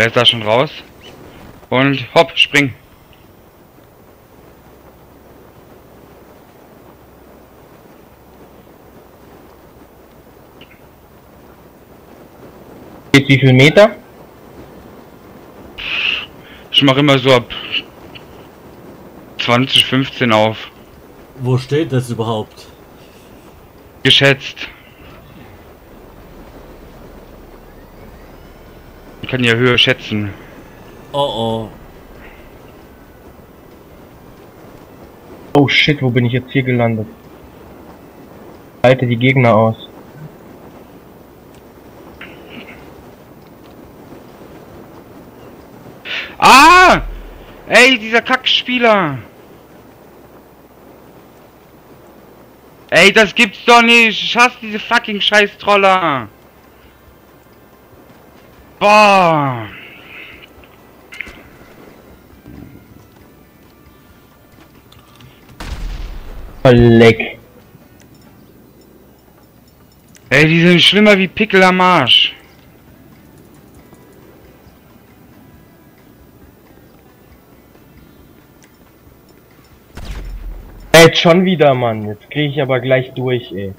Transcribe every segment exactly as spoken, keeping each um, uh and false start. Wer ist da schon raus? Und hopp, spring! Geht wie viel Meter? Ich mache immer so ab zwanzig, fünfzehn auf. Wo steht das überhaupt? Geschätzt. Ich kann ja Höhe schätzen. Oh oh. Oh shit, wo bin ich jetzt hier gelandet? Halte die Gegner aus. Ah! Ey, dieser Kackspieler! Ey, das gibt's doch nicht! Ich hasse diese fucking Scheiß-Troller! Boah! Leck! Ey, die sind schlimmer wie Pickel am Arsch! Jetzt schon wieder, Mann. Jetzt kriege ich aber gleich durch, ey.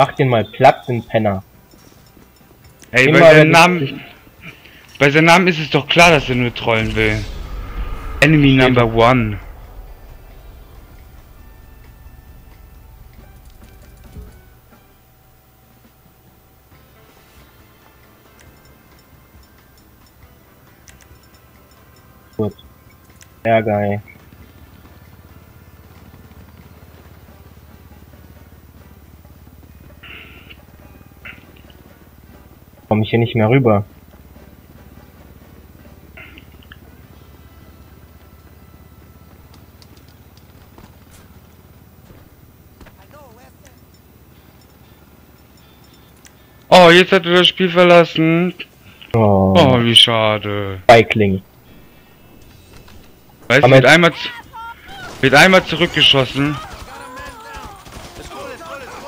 Mach den mal Platz, den Penner. Ey, bei seinem Namen... Bei seinem Namen ist es doch klar, dass er nur trollen will. Enemy Number One. Gut. Ja, geil. Komme ich hier nicht mehr rüber. Oh, jetzt hat er das Spiel verlassen. Oh, oh wie schade. Feigling. Weißt du, wird einmal, wird einmal zurückgeschossen.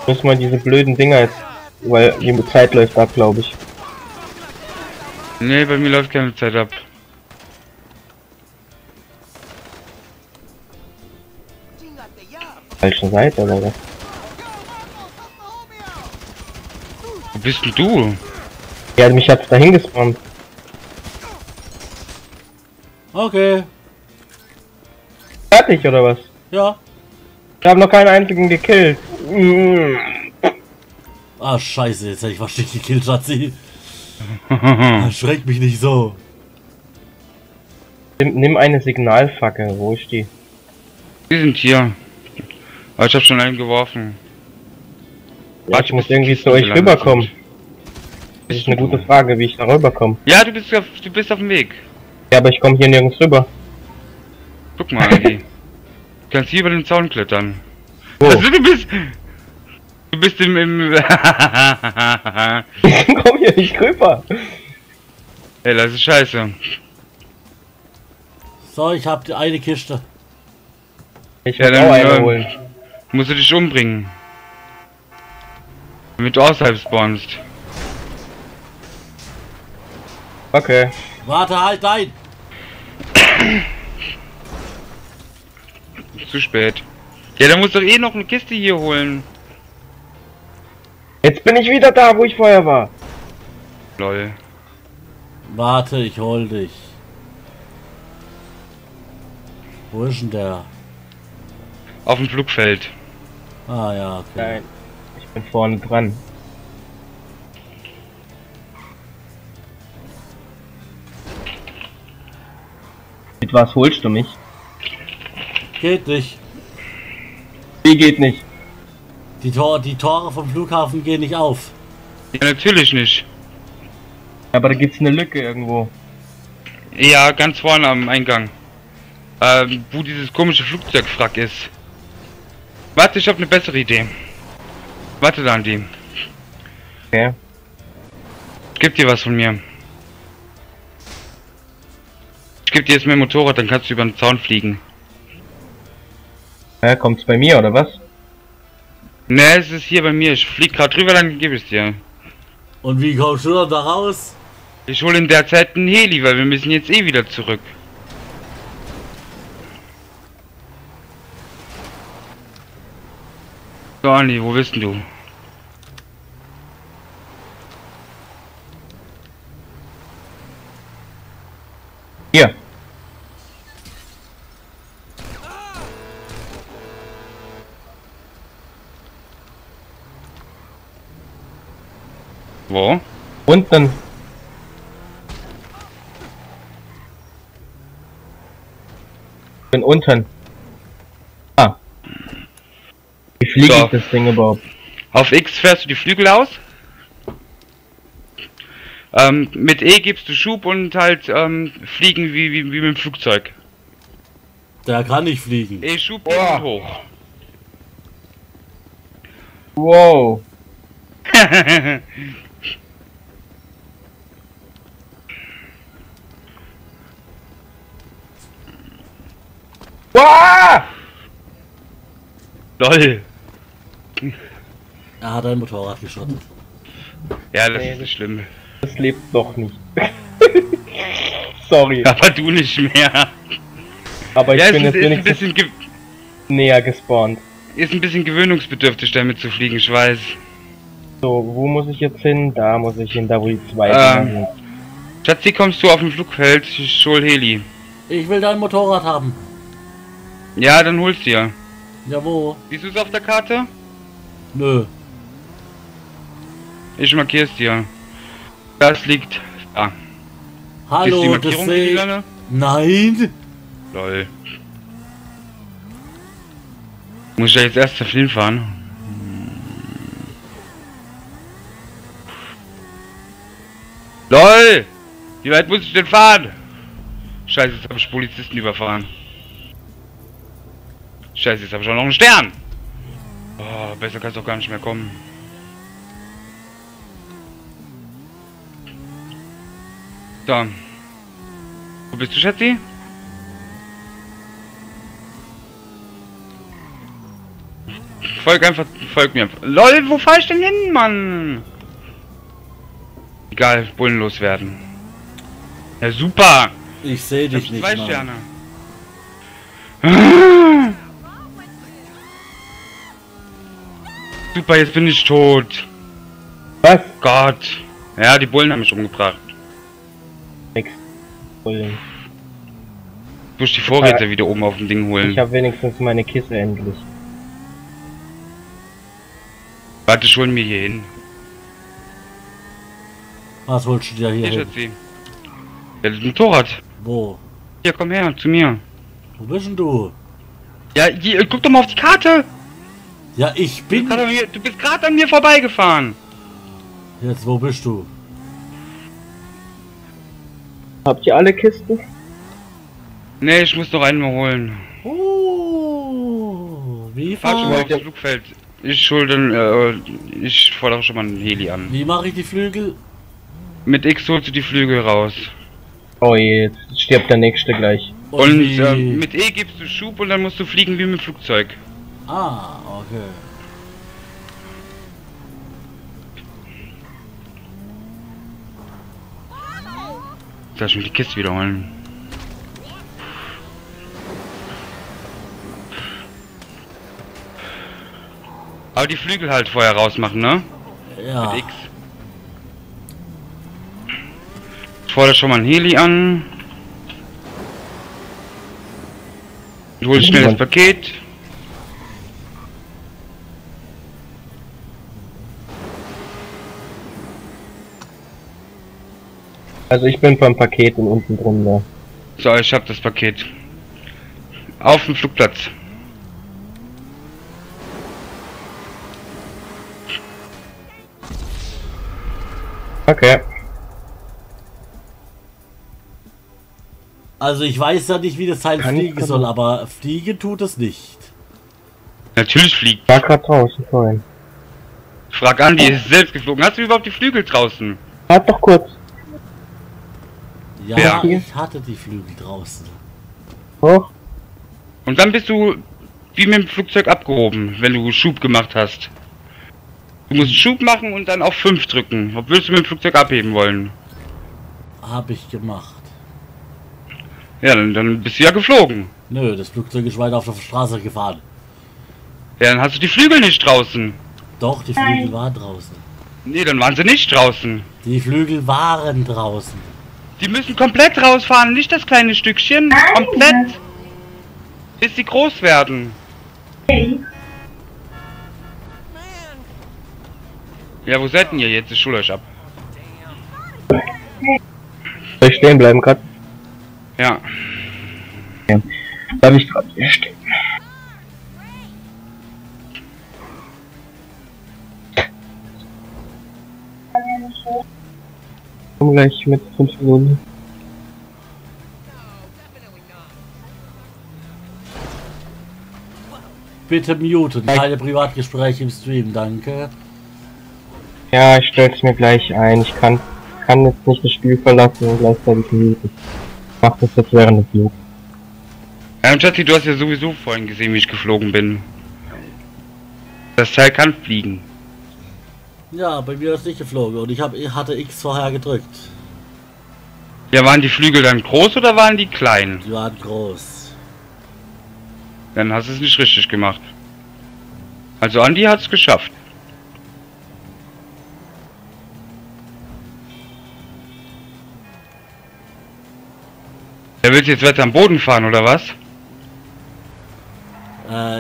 Muss man diese blöden Dinger jetzt, weil die Zeit läuft ab, glaube ich. Nee, bei mir läuft keine Zeit ab. Falsche Seite, oder was? Wo bist denn du? Ja, mich hat's dahin gespawnt. Okay. Fertig oder was? Ja. Ich habe noch keinen einzigen gekillt. Mm. Ah scheiße, jetzt hätte ich wahrscheinlich gekillt, Schatzi. Schreckt mich nicht so. Nimm, nimm eine Signalfackel, wo ist die? Die sind hier. Aber ich habe schon einen geworfen. Ja, Warte, ich muss irgendwie zu euch rüberkommen. Das ist eine gute Frage, wie ich da rüberkomme. Ja, du bist auf, du bist auf dem Weg. Ja, aber ich komme hier nirgends rüber. Guck mal, Adi. Du kannst hier über den Zaun klettern. Oh. Also du bist... Du bist im... im ich komm hier nicht rüber. Ey, das ist scheiße. So, ich hab die eine Kiste. Ich will ja, auch eine äh, holen. Musst du dich umbringen. Damit du außerhalb spawnst. Okay. Warte, halt ein! Zu spät. Ja, dann musst du doch eh noch eine Kiste hier holen. Jetzt bin ich wieder da, wo ich vorher war. Lol. Warte, ich hol dich. Wo ist denn der? Auf dem Flugfeld. Ah ja, okay. Nein, ich bin vorne dran. Mit was holst du mich? Geht nicht. Wie geht nicht? Die, Tor die Tore vom Flughafen gehen nicht auf. Ja, natürlich nicht. Aber da gibt's eine Lücke irgendwo. Ja, ganz vorne am Eingang. Ähm, wo dieses komische Flugzeugwrack ist. Warte, ich habe eine bessere Idee. Warte da an die. Okay. Ich geb dir was von mir. Ich geb dir jetzt mein Motorrad, dann kannst du über den Zaun fliegen. Ja, kommt's bei mir oder was? Ne, es ist hier bei mir. Ich flieg gerade drüber, dann gebe ich dir. Und wie kommst du da raus? Ich hole in der Zeit einen Heli, weil wir müssen jetzt eh wieder zurück. So, Andi, wo bist denn du? Hier. Wo? Unten. Ich bin unten. Ah. Wie fliege so. Ich das Ding überhaupt? Auf X fährst du die Flügel aus. Ähm, mit E gibst du Schub und halt ähm, fliegen wie, wie, wie mit dem Flugzeug. Da kann ich fliegen. E Schub oh. Und hoch. Wow. Ah! Lol. Er hat ein Motorrad geschossen. Ja, das nee, ist nicht schlimm. Das lebt noch nicht. Sorry. Aber du nicht mehr. Aber ich ja, bin jetzt wenigstens ein bisschen näher gespawnt. Ist ein bisschen gewöhnungsbedürftig damit zu fliegen, ich weiß. So, wo muss ich jetzt hin? Da muss ich hin, da wo die zwei ähm, sind. Schatzi, kommst du auf dem Flugfeld? Ich hol Heli. Ich will dein Motorrad haben. Ja, dann hol's dir. Ja, wo? Siehst du es auf der Karte? Nö. Ich markier's dir. Das liegt da. Hallo, das sehe ich. Nein! Lol. Muss ich ja jetzt erst zu viel fahren? LOL! Wie weit muss ich denn fahren? Scheiße, jetzt habe ich Polizisten überfahren. Scheiße, jetzt habe ich auch noch einen Stern! Oh, besser kannst du doch gar nicht mehr kommen. So. Wo bist du, Schatzi? Folg einfach, folg mir einfach. LOL, wo fahr ich denn hin, Mann? Egal, Bullen loswerden. Ja, super! Ich sehe dich ich nicht, zwei Mann. Sterne. Super, jetzt bin ich tot. Was? Gott. Ja, die Bullen haben mich umgebracht. Nix. Bullen. Ich muss die Vorräte wieder oben auf dem Ding holen. Ich habe wenigstens meine Kiste endlich. Warte, ich hol mir hier hin. Was holst du dir hier hin? Hier, ja, das ist ein Motorrad. Wo? Hier, komm her, zu mir. Wo bist denn du? Ja, hier, guck doch mal auf die Karte. Ja, ich bin... Du bist gerade an mir vorbeigefahren. Jetzt, wo bist du? Habt ihr alle Kisten? Nee, ich muss noch einen mal holen. Oh, wie fahr ich mal auf das Flugfeld? Ich schulde, äh, ich fordere schon mal einen Heli an. Wie mache ich die Flügel? Mit X holst du die Flügel raus. Oh je, jetzt stirbt der nächste gleich. Und, und äh, mit E gibst du Schub und dann musst du fliegen wie mit dem Flugzeug. Ah, okay. Soll ich mir die Kiste wiederholen? Aber die Flügel halt vorher rausmachen, ne? Ja. Mit X. Ich fordere schon mal einen Heli an. Ich hole schnell das Paket. Also ich bin beim Paket und unten drum da. So, ich hab das Paket. Auf dem Flugplatz. Okay. Also ich weiß ja nicht, wie das Teil fliegen soll, aber fliegen tut es nicht. Natürlich fliegt. War grad draußen vorhin. Frag Andi, ist selbst geflogen. Hast du überhaupt die Flügel draußen? Warte doch kurz. Ja, ja, ich hatte die Flügel draußen. Hoch. Und dann bist du wie mit dem Flugzeug abgehoben, wenn du Schub gemacht hast. Du musst Schub machen und dann auf fünf drücken. Ob würdest du mit dem Flugzeug abheben wollen? Habe ich gemacht. Ja, dann, dann bist du ja geflogen. Nö, das Flugzeug ist weiter auf der Straße gefahren. Ja, dann hast du die Flügel nicht draußen. Doch, die Flügel waren draußen. Nee, dann waren sie nicht draußen. Die Flügel waren draußen. Die müssen komplett rausfahren, nicht das kleine Stückchen. Komplett. Bis sie groß werden. Ja, wo seid denn ihr jetzt? Ich schul euch ab. Soll ich stehen bleiben gerade? Ja. Ja. Bleib ich gerade hier stehen. Komm gleich mit fünf Minuten. Bitte muten, keine Privatgespräche im Stream, danke. Ja, ich stell's mir gleich ein. Ich kann, kann jetzt nicht das Spiel verlassen und gleichzeitig muten. Ich mach das jetzt während des Flugs. Ja, und Schatzi, du hast ja sowieso vorhin gesehen, wie ich geflogen bin. Das Teil kann fliegen. Ja, bei mir ist nicht geflogen und ich hab, hatte X vorher gedrückt. Ja, waren die Flügel dann groß oder waren die klein? Die waren groß. Dann hast du es nicht richtig gemacht. Also Andi hat es geschafft. Der will jetzt weiter am Boden fahren oder was?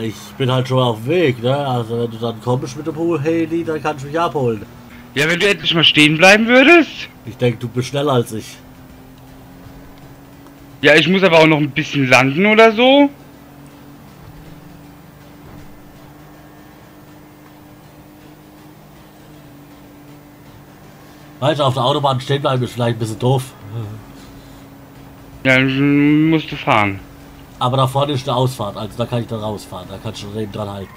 Ich bin halt schon auf dem Weg, ne? Also wenn du dann kommst mit dem Heli, dann kannst du mich abholen. Ja, wenn du endlich mal stehen bleiben würdest? Ich denke, du bist schneller als ich. Ja, ich muss aber auch noch ein bisschen landen oder so. Weißt du, auf der Autobahn stehen bleiben ist vielleicht ein bisschen doof. Ja, dann musst du fahren. Aber da vorne ist eine Ausfahrt, also da kann ich dann rausfahren, da kannst du eben dran halten.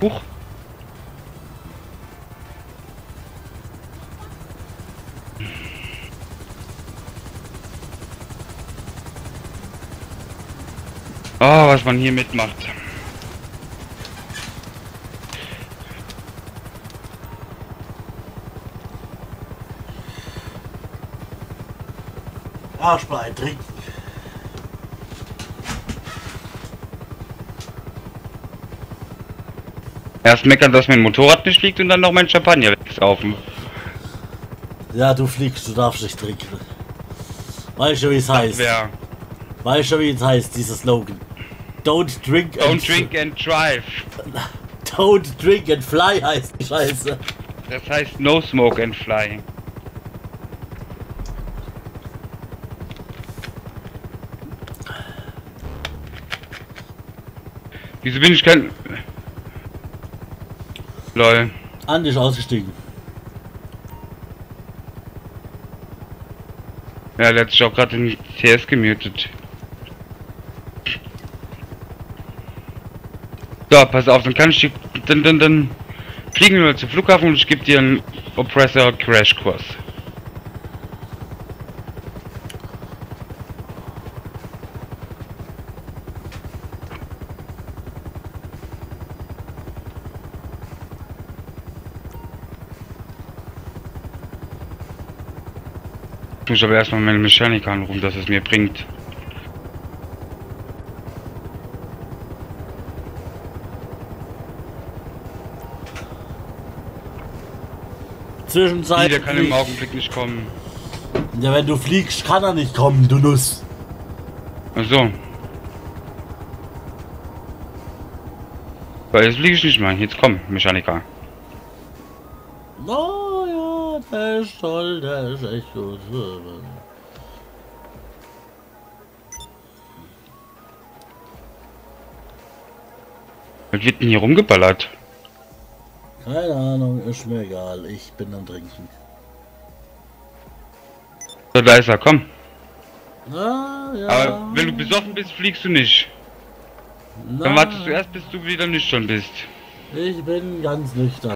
Huch. Oh, was man hier mitmacht. Arschbein trinken. Erst meckern, dass mein Motorrad nicht fliegt und dann noch mein Champagner wegsaufen. Ja, du fliegst, du darfst nicht trinken. Weißt du, wie es heißt? Wär... Weißt du, wie es heißt, dieser Slogan? Don't drink Don't and... drink and drive. Don't drink and fly heißt die Scheiße. Das heißt no smoke and fly. Wieso bin ich kein... Lol. Andi ist ausgestiegen. Ja, der hat sich auch gerade in C S gemutet. So, pass auf, dann kann ich die... Dann, dann, dann... Fliegen wir zum Flughafen und ich gebe dir einen Oppressor-Crash-Kurs. Ich muss aber erstmal meinen Mechaniker anrufen, dass es mir bringt. Zwischenzeit. Der kann im Augenblick nicht kommen. Ja, wenn du fliegst, kann er nicht kommen, du Nuss. Ach so. Weil jetzt fliege ich nicht mehr. Jetzt komm, Mechaniker. No. Der ist toll, der ist echt gut. Was wird denn hier rumgeballert? Keine Ahnung, ist mir egal. Ich bin am Trinken. So, da ist er, komm. Ah, ja. Aber wenn du besoffen bist, fliegst du nicht. Nein. Dann wartest du erst, bis du wieder nüchtern bist. Ich bin ganz nüchtern.